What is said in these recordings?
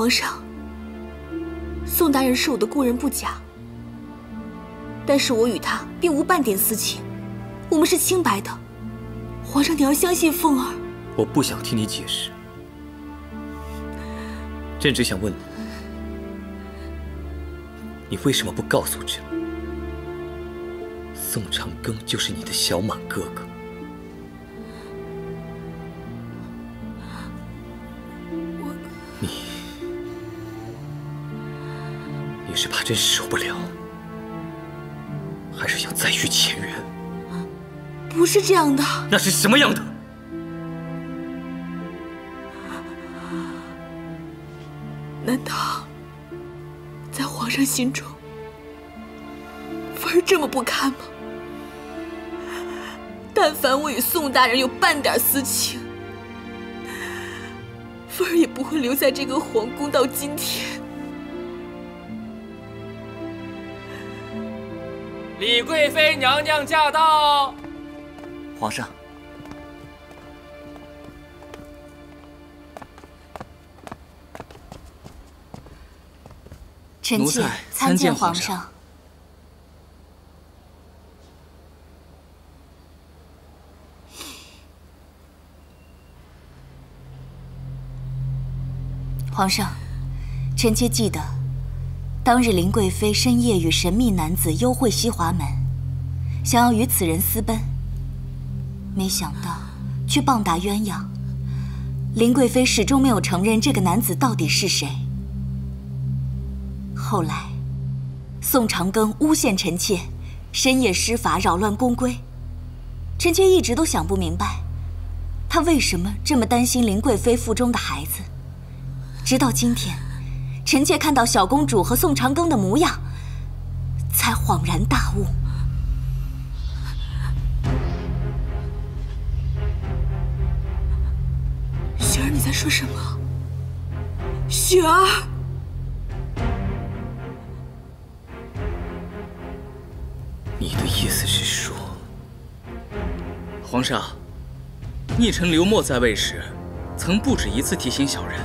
皇上，宋大人是我的故人不假，但是我与他并无半点私情，我们是清白的。皇上，你要相信凤儿。我不想听你解释，朕只想问你。 你为什么不告诉朕，宋长庚就是你的小满哥哥？你是怕朕受不了，还是想再续前缘？不是这样的。那是什么样的？难道？ 在皇上心中，凤儿这么不堪吗？但凡我与宋大人有半点私情，凤儿也不会留在这个皇宫到今天。李贵妃娘娘驾到！皇上，臣妾参见皇上。皇上，臣妾记得，当日林贵妃深夜与神秘男子幽会西华门，想要与此人私奔，没想到却棒打鸳鸯。林贵妃始终没有承认这个男子到底是谁。 后来，宋长庚诬陷臣妾，深夜施法扰乱宫规。臣妾一直都想不明白，他为什么这么担心林贵妃腹中的孩子。直到今天，臣妾看到小公主和宋长庚的模样，才恍然大悟。雪儿，你在说什么？雪儿。 你的意思是说，皇上，逆臣刘默在位时，曾不止一次提醒小人，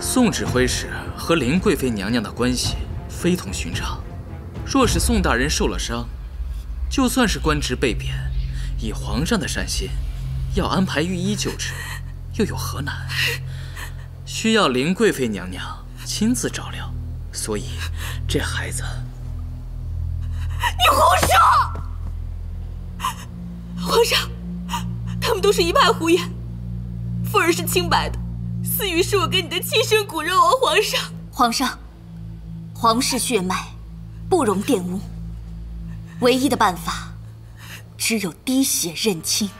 宋指挥使和林贵妃娘娘的关系非同寻常。若是宋大人受了伤，就算是官职被贬，以皇上的善心，要安排御医救治，又有何难？需要林贵妃娘娘亲自照料，所以这孩子。 你胡说！皇上，他们都是一派胡言。凤儿是清白的，思雨是我跟你的亲生骨肉哦，皇上。皇上，皇室血脉不容玷污，唯一的办法只有滴血认亲。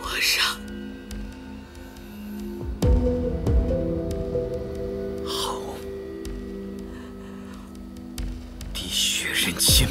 皇上。 亲，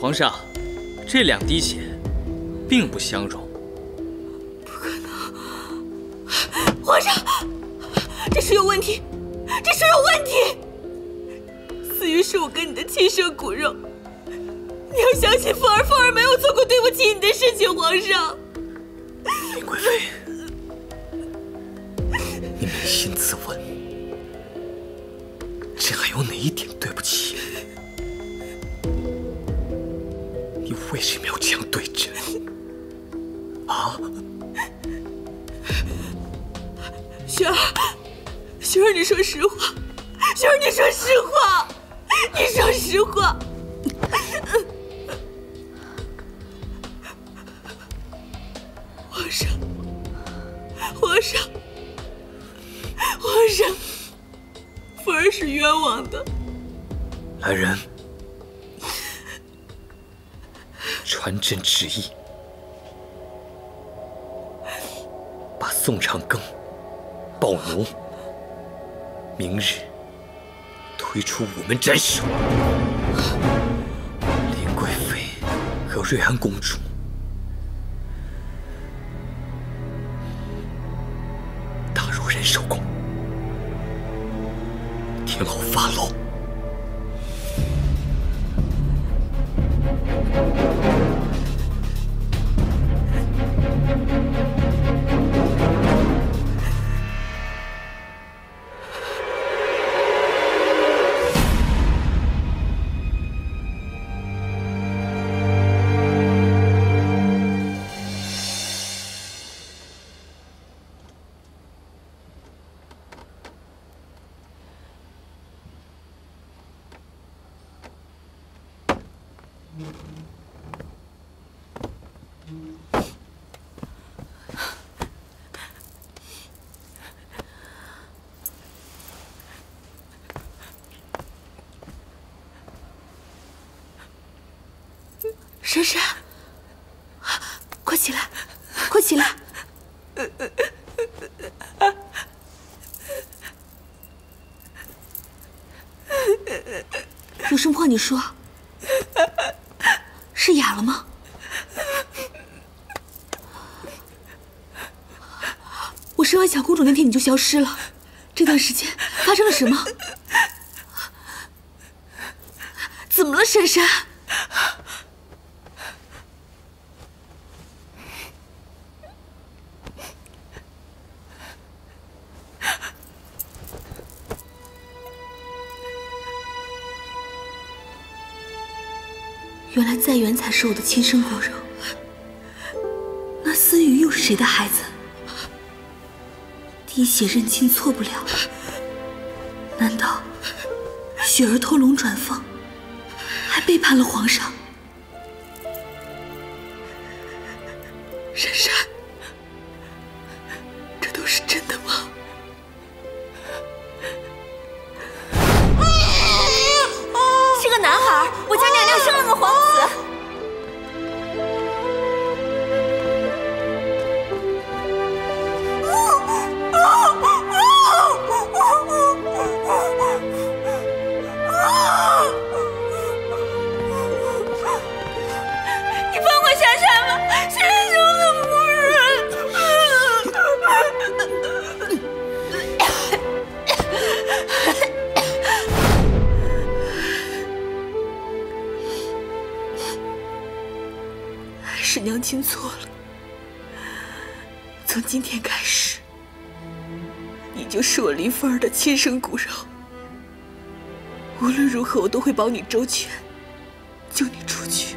皇上，这两滴血并不相容。不可能！皇上，这是有问题，这是有问题！思雨是我跟你的亲生骨肉，你要相信凤儿，凤儿没有做过对不起你的事情，皇上。林贵妃，你扪心自问，朕还有哪一点对不起？ 你为什么要这样对朕？啊，雪儿，雪儿，你说实话，雪儿，你说实话，你说实话。皇上，皇上，皇上，凤儿是冤枉的。来人。 传朕旨意，宋长庚、暴奴，明日推出午门斩首。林贵妃和瑞安公主打入仁寿宫，天后发落。 珊珊，快起来，快起来！有什么话你说？是哑了吗？我生完小公主那天你就消失了，这段时间发生了什么？怎么了，珊珊？ 原来在元才是我的亲生骨肉，那思雨又是谁的孩子？滴血认亲错不了，难道雪儿偷龙转凤，还背叛了皇上？珊珊，这都是真的吗？ 男孩，我家娘娘生了个皇子。你放过珊珊吧，珊珊是我的夫人。是娘亲错了。从今天开始，你就是我林凤儿的亲生骨肉。无论如何，我都会保你周全，救你出去。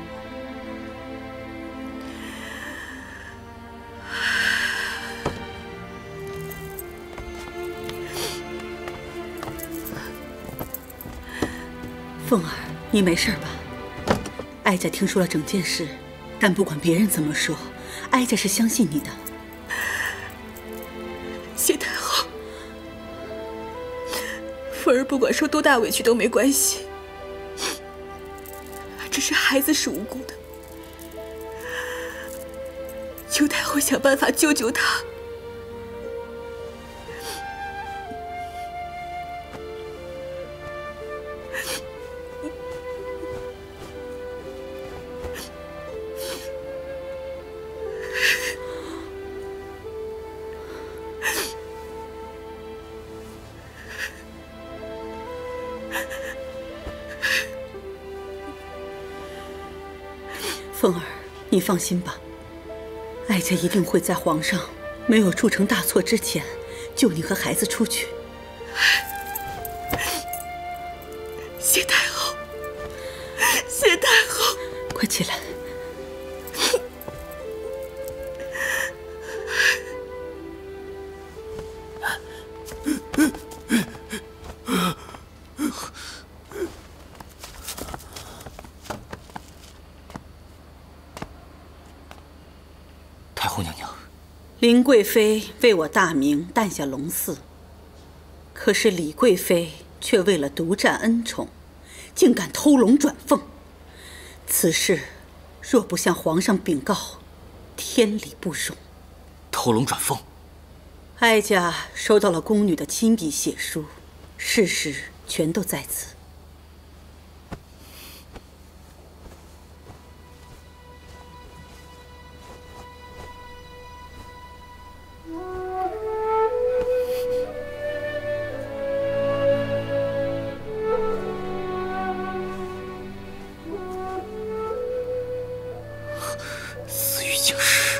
凤儿，你没事吧？哀家听说了整件事。 但不管别人怎么说，哀家是相信你的。谢太后，凤儿不管受多大委屈都没关系，只是孩子是无辜的，求太后想办法救救他。凤儿，你放心吧，哀家一定会在皇上没有铸成大错之前，救你和孩子出去。谢太后，谢太后，快起来！林贵妃为我大明诞下龙嗣，可是李贵妃却为了独占恩宠，竟敢偷龙转凤。此事若不向皇上禀告，天理不容。偷龙转凤，哀家收到了宫女的亲笔血书，事实全都在此。思雨竟是。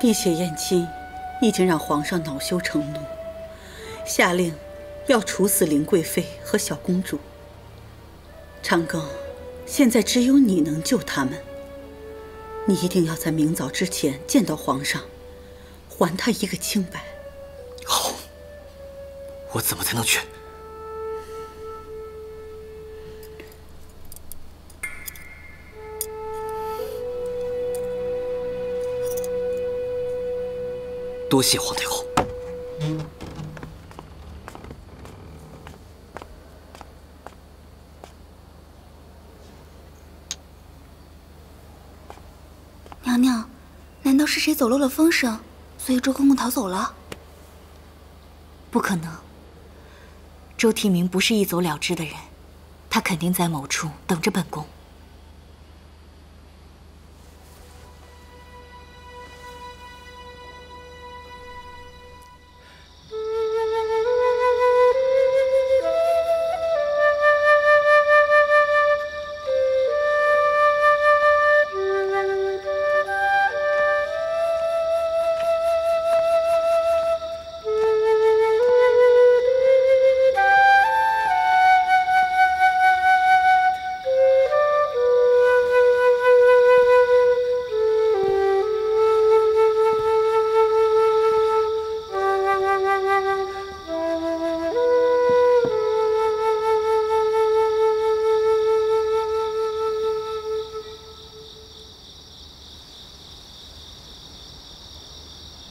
碧血燕青已经让皇上恼羞成怒，下令要处死林贵妃和小公主。长庚，现在只有你能救他们，你一定要在明早之前见到皇上，还他一个清白。好，我怎么才能去？ 多谢皇太后。娘娘，难道是谁走漏了风声，所以周公公逃走了？不可能，周提明不是一走了之的人，他肯定在某处等着本宫。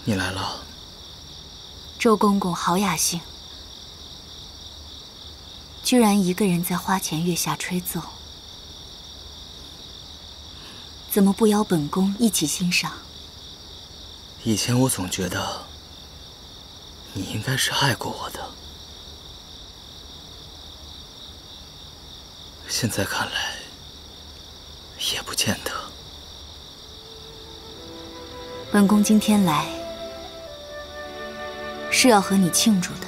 你来了，周公公好雅兴，居然一个人在花前月下吹奏，怎么不邀本宫一起欣赏？以前我总觉得你应该是爱过我的，现在看来也不见得。本宫今天来。 是要和你庆祝的，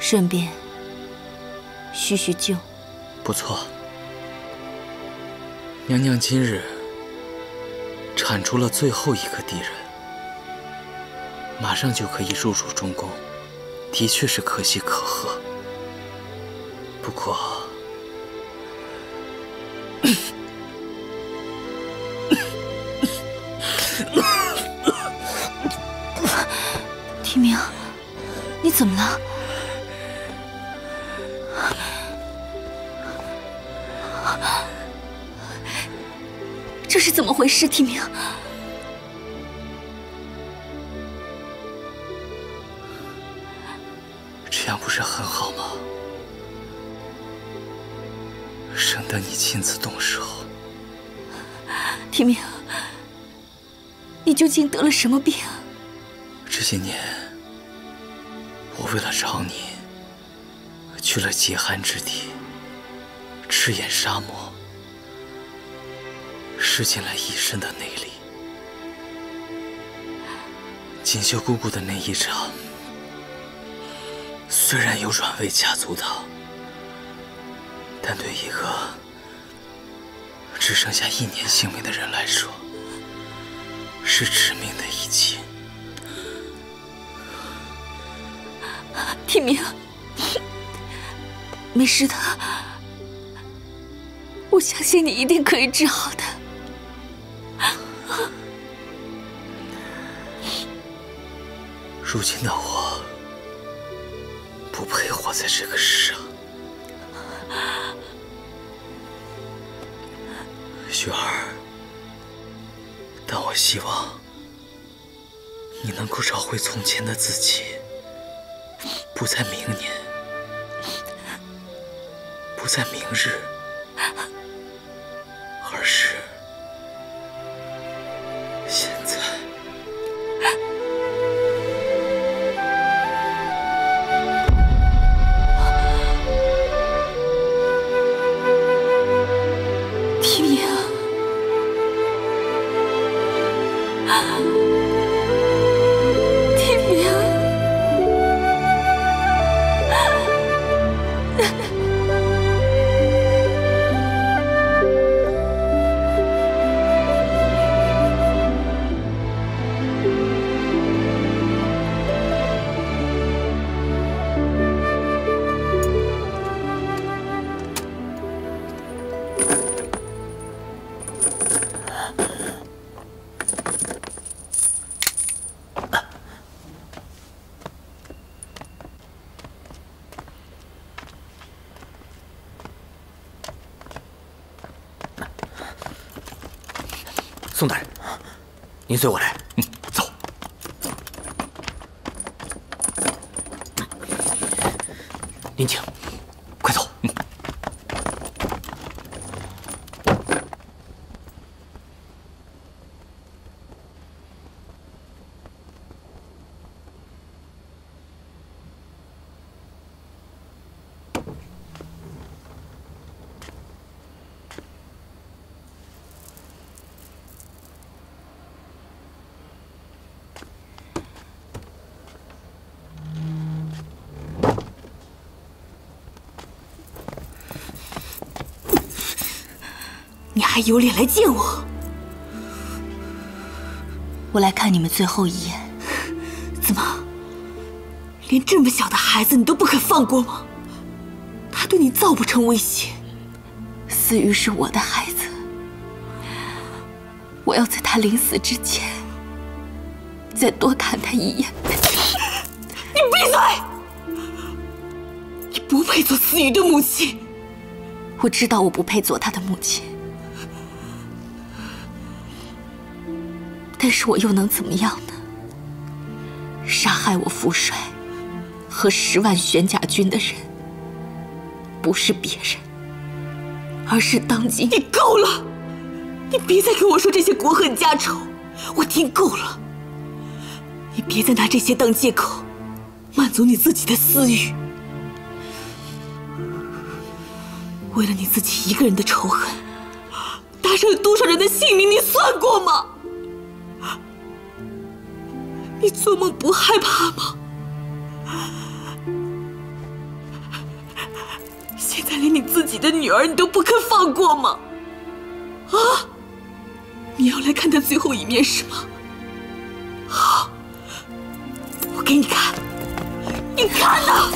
顺便叙叙旧。不错，娘娘今日铲除了最后一个敌人，马上就可以入主中宫，的确是可喜可贺。不过，明，你怎么了？这是怎么回事？提明，这样不是很好吗？省得你亲自动手。提明，你究竟得了什么病？这些年。 我为了找你，去了极寒之地，赤焰沙漠，试尽了一身的内力。锦绣姑姑的那一场，虽然有软肋卡阻挡，但对一个只剩下一年性命的人来说，是致命的一击。 提明，没事的，我相信你一定可以治好的。如今的我，不配活在这个世上。雪儿，但我希望你能够找回从前的自己。 不在明年，不在明日，而是宋大人，您随我来。嗯，走。您请，快走。嗯。还有脸来见我？我来看你们最后一眼。怎么，连这么小的孩子你都不肯放过吗？他对你造不成威胁。思雨是我的孩子，我要在他临死之前再多看他一眼。你闭嘴！你不配做思雨的母亲。我知道我不配做他的母亲。 但是我又能怎么样呢？杀害我父帅和10万玄甲军的人，不是别人，而是当今……你够了！你别再跟我说这些国恨家仇，我听够了。你别再拿这些当借口，满足你自己的私欲。为了你自己一个人的仇恨，搭上了多少人的性命，你算过吗？ 你做梦不害怕吗？现在连你自己的女儿你都不肯放过吗？啊！你要来看她最后一面是吗？好，我给你看，你看呐！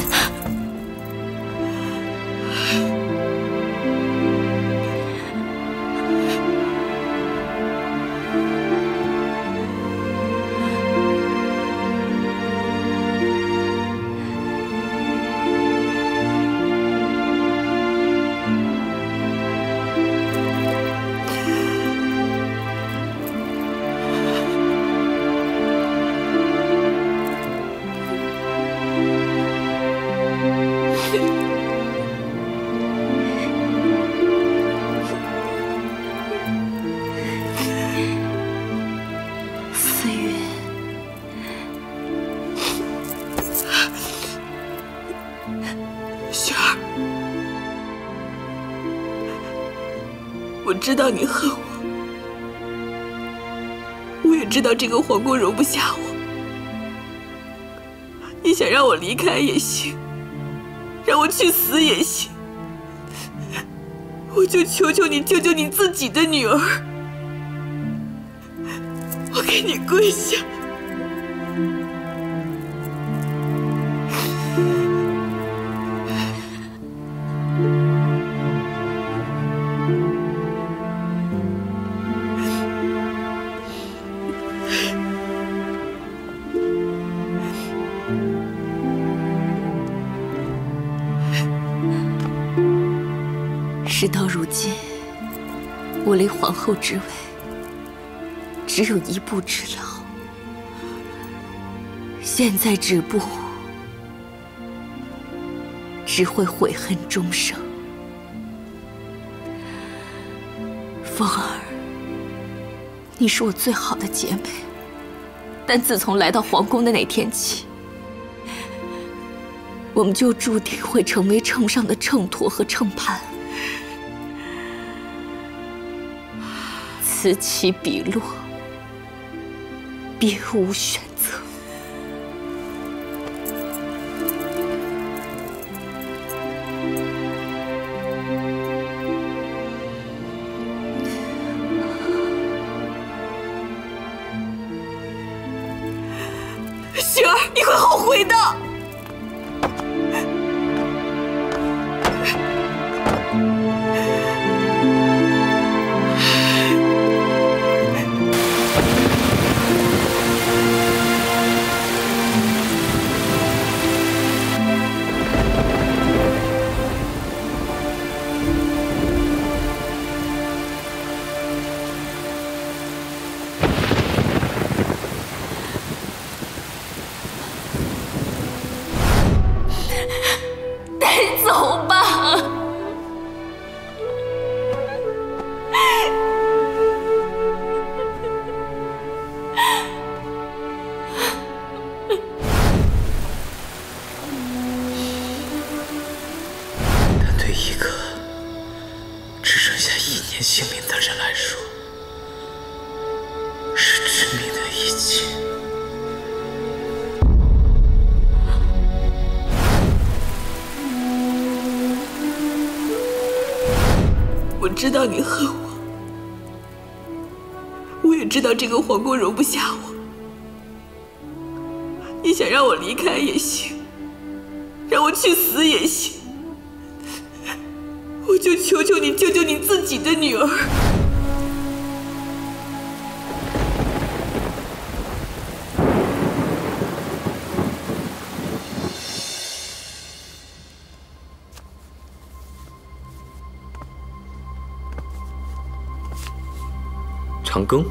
知道你恨我，我也知道这个皇宫容不下我。你想让我离开也行，让我去死也行，我就求求你救救你自己的女儿，我给你跪下。 事到如今，我离皇后之位只有一步之遥。现在止步，只会悔恨终生。凤儿，你是我最好的姐妹，但自从来到皇宫的那天起，我们就注定会成为秤上的秤砣和秤盘。 此起彼落，别无选择。雪儿，你会后悔的。带走吧。但对一个只剩下1年性命的人来说，是致命的一击。 我知道你恨我，我也知道这个皇宫容不下我。你想让我离开也行，让我去死也行，我就求求你救救你自己的女儿。长庚，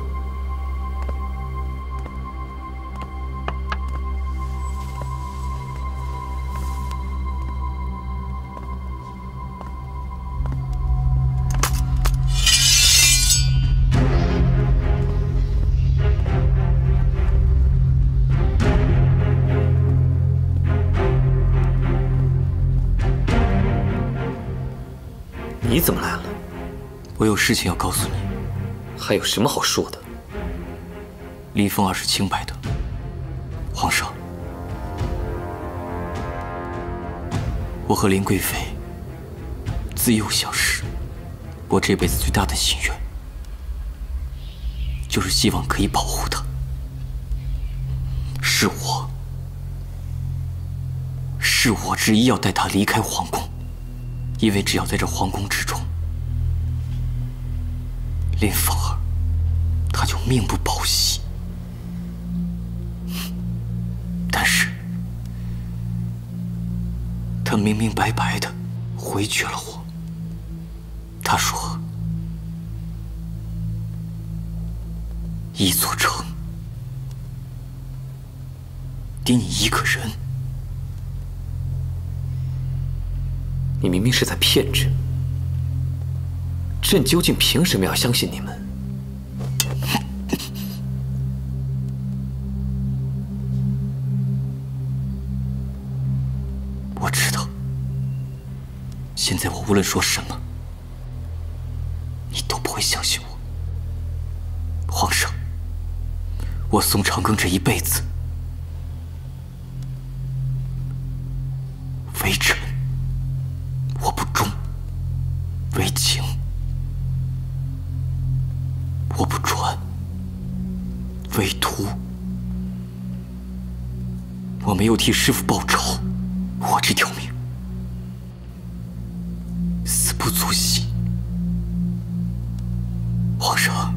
你怎么来了？我有事情要告诉你。 还有什么好说的？黎凤儿是清白的，皇上，我和林贵妃自幼相识，我这辈子最大的心愿就是希望可以保护她。是我执意要带她离开皇宫，因为只要在这皇宫之中，林凤儿。 他就命不保夕，但是，他明明白白的回绝了我。他说：“一座城，给你一个人。”你明明是在骗朕，朕究竟凭什么要相信你们？ 我知道，现在我无论说什么，你都不会相信我。皇上，我宋长庚这一辈子为臣我不忠，为情我不专，为徒我没有替师父报仇。 我这条命，死不足惜。皇上，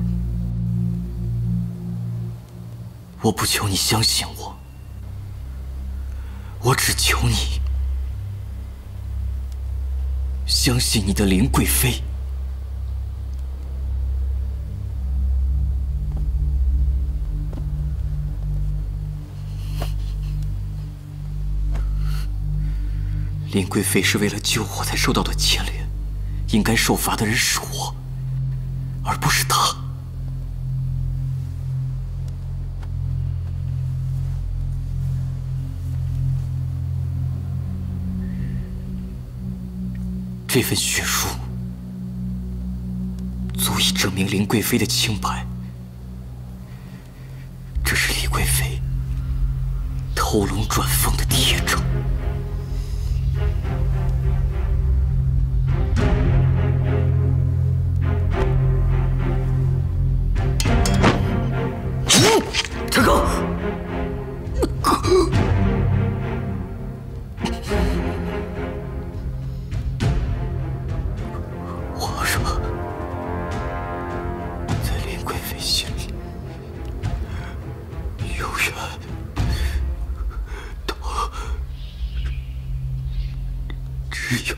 我不求你相信我，我只求你相信你的林贵妃。林贵妃是为了救我才受到的牵连，应该受罚的人是我，而不是她。这份血书足以证明林贵妃的清白。这是李贵妃偷龙转凤的铁证。 长庚，皇上，在林贵妃心里，永远都只有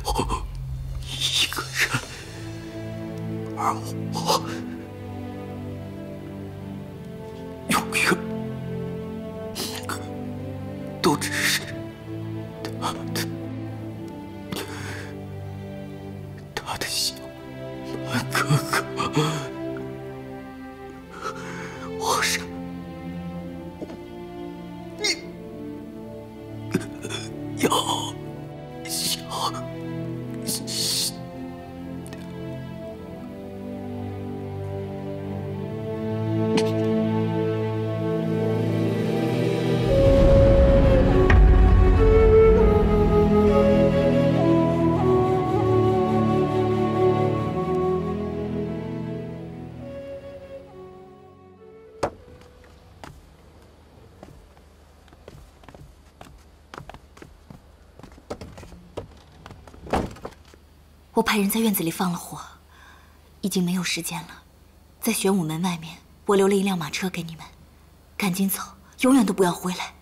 一个人，而我。 都只是他的。的心，我哥哥，皇上，你要想，我派人在院子里放了火，已经没有时间了。在玄武门外面，我留了一辆马车给你们，赶紧走，永远都不要回来。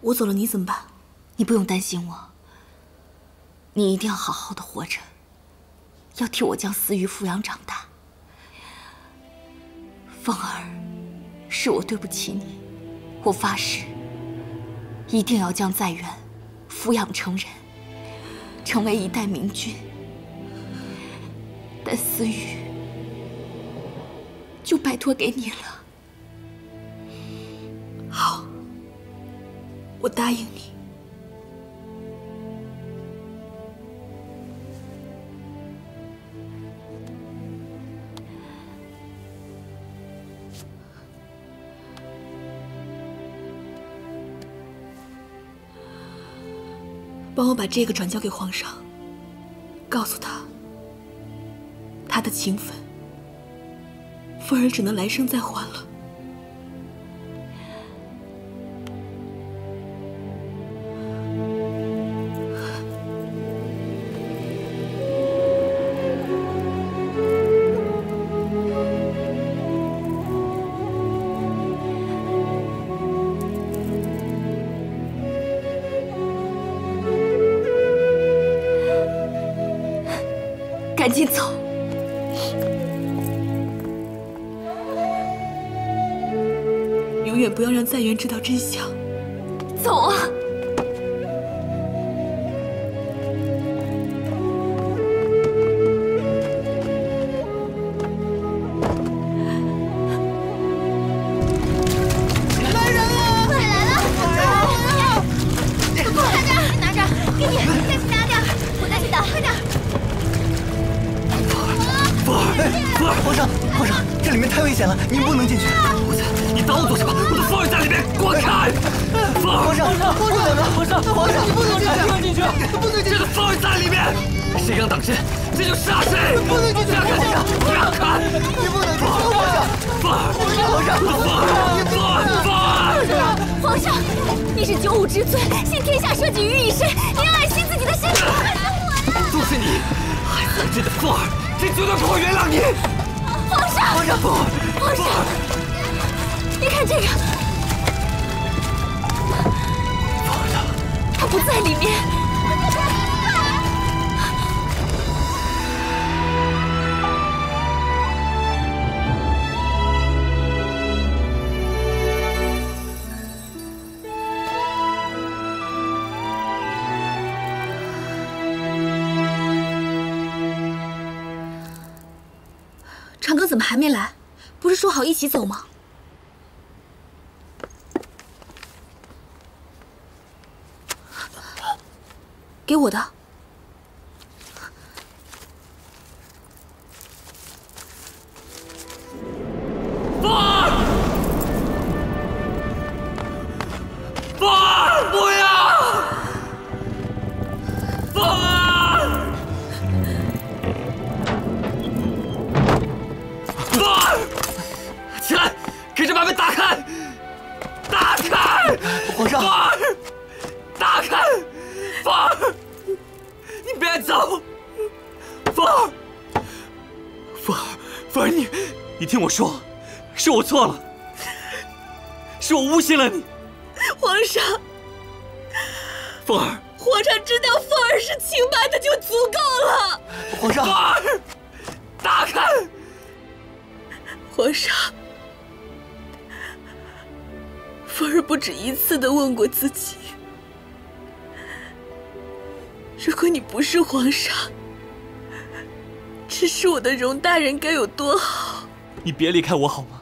我走了，你怎么办？你不用担心我，你一定要好好的活着，要替我将思瑜抚养长大。凤儿，是我对不起你。 我发誓，一定要将在元抚养成人，成为一代明君。但思瑜，就拜托给你了。好，我答应你。帮我把这个转交给皇上，告诉他，他的情分，凤儿只能来生再还了。赶紧走！永远不要让在元知道真相。走啊！来人了！快来了！快点！快点！拿着，给你，再去拿点，我再去打，快点！ 凤儿，皇上，这里面太危险了，您不能进去。奴才，你挡我做什么？我的凤儿在里面，给我看！凤儿，皇上，你不能进去，不能进去，不能进去！这个凤儿在里面，谁敢挡谁，这就杀谁！不能进去，不要看！你不能进去，皇上，皇上，你是九五之罪，陷天下社稷于一身，你要爱惜自己的身体。都是你害死了这个凤儿。 这绝对不会原谅你，皇上！你看这个，凤儿呢？她不在里面。 长庚怎么还没来？不是说好一起走吗？给我的。凤儿，不要！凤儿。 给这把门打开！打开！皇上，凤儿，打开！凤儿，你别走！凤儿，你听我说，是我错了，是我诬陷了你。皇上，凤儿，皇上知道凤儿是清白的就足够了。皇上，凤儿，打开！皇上。风儿不止一次地问过自己：如果你不是皇上，只是我的荣大人该有多好？你别离开我好吗？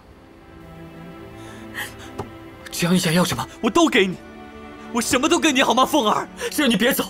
只要你想要什么，我都给你，我什么都给你好吗？凤儿，只要你别走。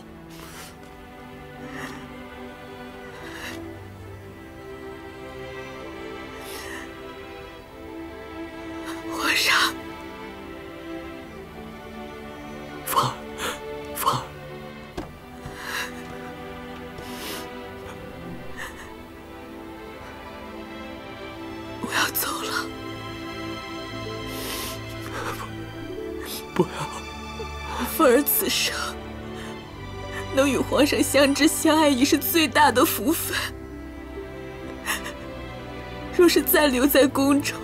皇上相知相爱已是最大的福分，若是再留在宫中，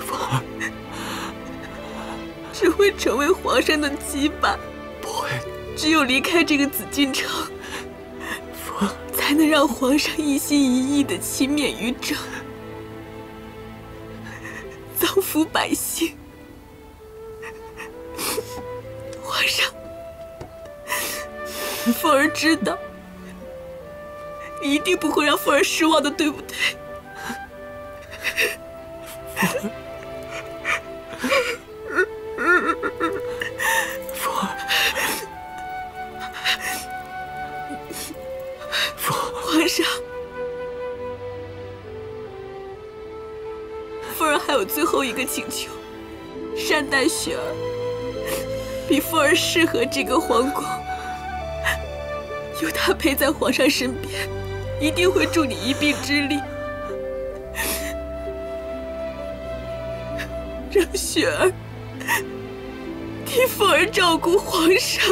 凤儿只会成为皇上的羁绊。不会，只有离开这个紫禁城，凤儿才能让皇上一心一意的勤勉于政，造福百姓。 凤儿知道，你一定不会让凤儿失望的，对不对？凤儿，皇上，凤儿还有最后一个请求：善待雪儿，比凤儿适合这个皇宫。 有他陪在皇上身边，一定会助你一臂之力，让雪儿替凤儿照顾皇上。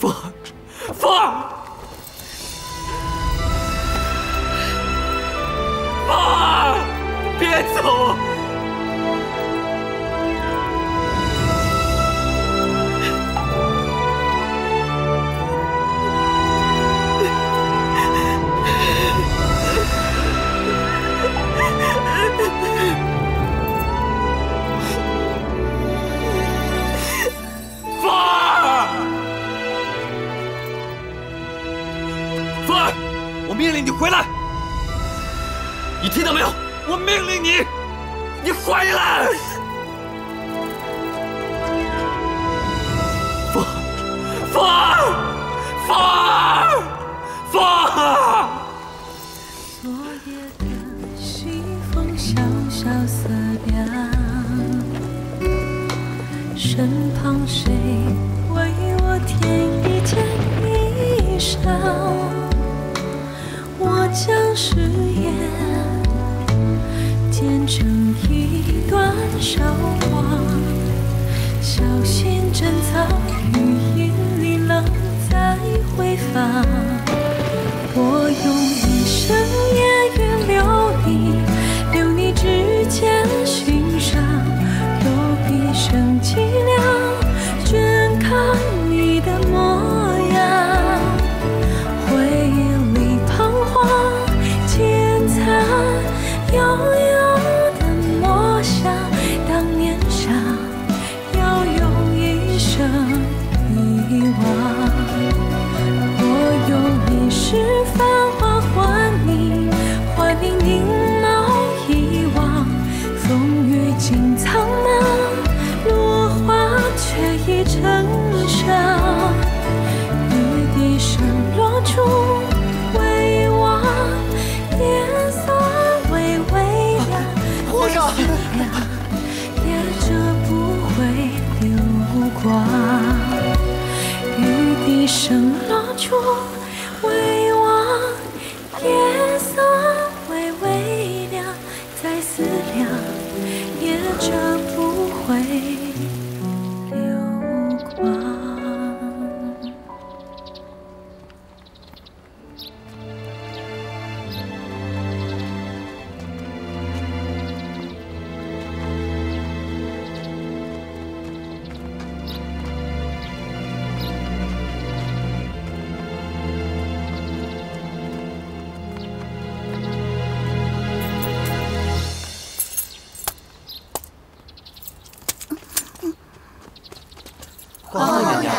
凤儿，凤儿。 别走！凤儿，凤儿，我命令你回来！你听到没有？ 我命令你，你回来！凤儿！昨夜的西风萧萧瑟凉，身旁谁为我添一件衣裳？我将誓言。 剪成一段韶光，小心珍藏，余音里冷再回放。我用一生烟云留你指尖心上，若笔生寂寥，镌刻你的模样。回忆里彷徨，剪擦摇。 雨滴声落处，微望夜色微微亮，在思量，也遮不回流光。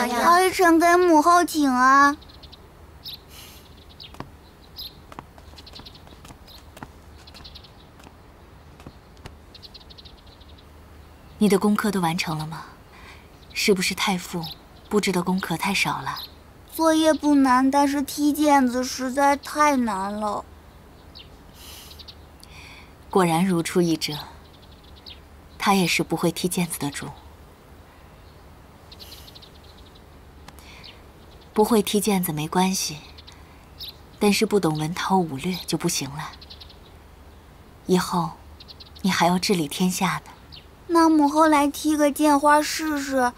娘娘，可以臣给母后请啊。你的功课都完成了吗？是不是太傅布置的功课太少了？作业不难，但是踢毽子实在太难了。果然如出一辙，他也是不会踢毽子的主。 不会踢毽子没关系，但是不懂文韬武略就不行了。以后你还要治理天下呢。那母后来踢个毽花试试，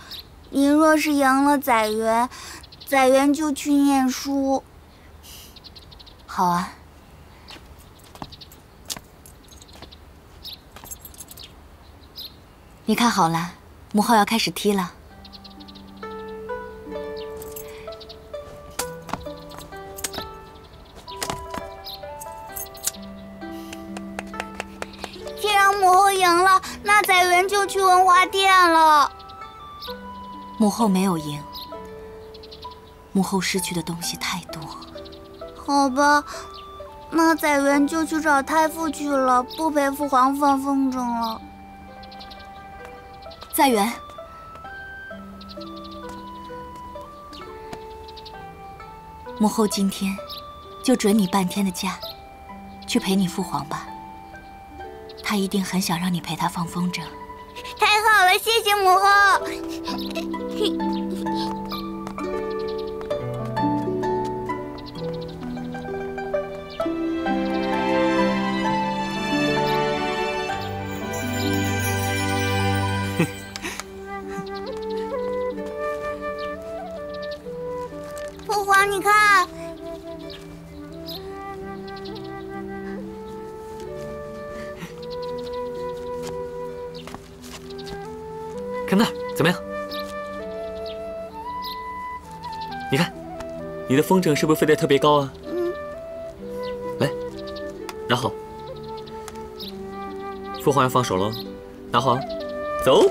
您若是赢了载元，载元就去念书。好啊。你看好了，母后要开始踢了。 那载元就去文华殿了。母后没有赢，母后失去的东西太多。好吧，那载元就去找太傅去了，不陪父皇放风筝了。载元，母后今天就准你半天的假，去陪你父皇吧。 他一定很想让你陪他放风筝，太好了，谢谢母后。父皇，你看。 看那儿怎么样？你看，你的风筝是不是飞得特别高啊？嗯。来，拿好。父皇要放手喽，拿好，走。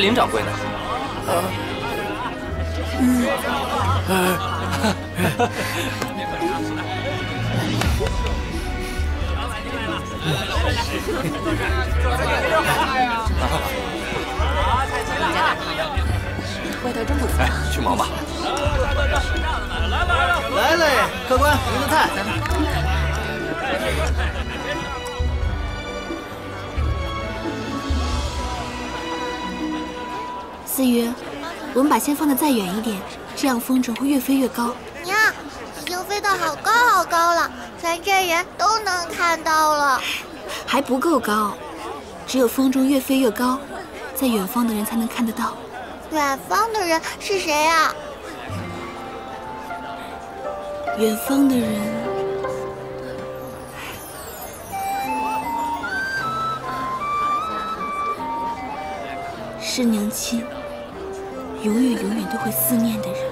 林掌柜呢？味道真不错。哎，去忙吧。来嘞，客官，您的菜。思雨，我们把线放得再远一点，这样风筝会越飞越高。娘，已经飞到好高好高了，咱这人都能看到了。还不够高，只有风筝越飞越高，在远方的人才能看得到。远方的人是谁啊？远方的人，是娘亲。 永远永远都会思念的人。